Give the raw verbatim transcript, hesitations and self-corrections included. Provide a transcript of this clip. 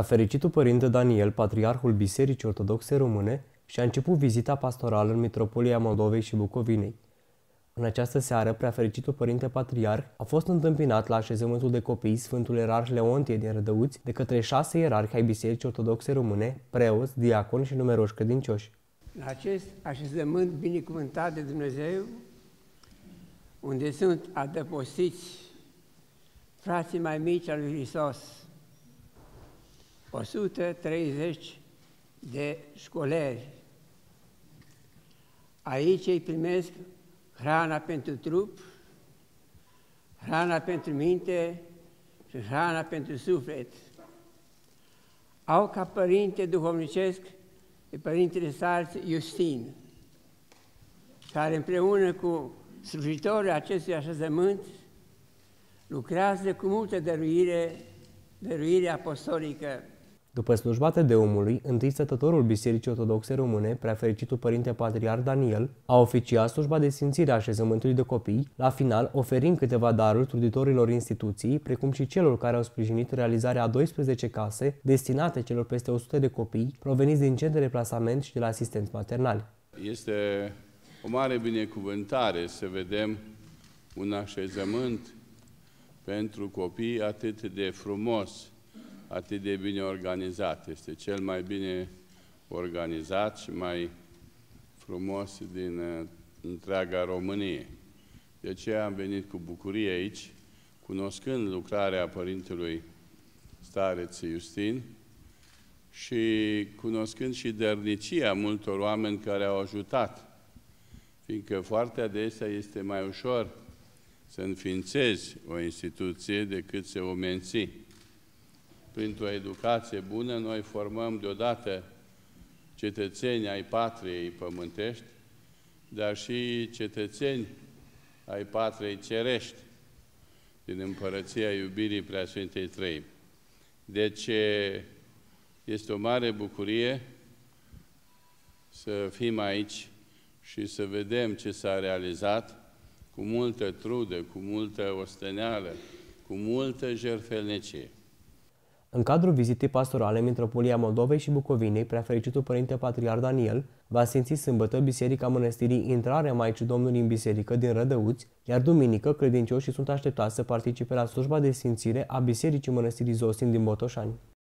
Preafericitul Părinte Daniel, Patriarhul Bisericii Ortodoxe Române, și-a început vizita pastorală în Mitropolia Moldovei și Bucovinei. În această seară, Preafericitul Părinte Patriarh a fost întâmpinat la așezământul de copii Sfântul Ierarh Leontie din Rădăuți de către șase ierarhi ai Bisericii Ortodoxe Române, preoți, diaconi și numeroși credincioși. În acest așezământ binecuvântat de Dumnezeu, unde sunt adăpostiți frații mai mici al lui Hristos, o sută treizeci de școleri. Aici îi primesc hrana pentru trup, hrana pentru minte și hrana pentru suflet. Au ca părinte duhovnicesc pe părintele Sarți Iustin, care împreună cu slujitorii acestui așezământ lucrează cu multă dăruire, dăruire apostolică. După slujba Tedeumului, întâi stătătorul Bisericii Ortodoxe Române, Preafericitul Părinte Patriarh Daniel, a oficiat slujba de sfințire a așezământului de copii, la final oferind câteva daruri truditorilor instituției, precum și celor care au sprijinit realizarea a douăsprezece case destinate celor peste o sută de copii proveniți din centre de plasament și de la asistenți maternali. Este o mare binecuvântare să vedem un așezământ pentru copii atât de frumos, atât de bine organizat. Este cel mai bine organizat și mai frumos din întreaga Românie. De aceea am venit cu bucurie aici, cunoscând lucrarea Părintelui Stareț Iustin și cunoscând și dărnicia multor oameni care au ajutat, fiindcă foarte adesea este mai ușor să înființezi o instituție decât să o menții. Printr-o educație bună, noi formăm deodată cetățeni ai patriei pământești, dar și cetățeni ai patriei cerești, din împărăția iubirii Preasfintei Treimi. Deci este o mare bucurie să fim aici și să vedem ce s-a realizat cu multă trudă, cu multă osteneală, cu multă jertfelnicie. În cadrul vizitei pastorale în Mitropolia Moldovei și Bucovinei, Preafericitul Părinte Patriarh Daniel va sfinți sâmbătă Biserica Mănăstirii Intrarea Maicii Domnului în Biserică din Rădăuți, iar duminică credincioșii sunt așteptați să participe la slujba de sfințire a Bisericii Mănăstirii Zostin din Botoșani.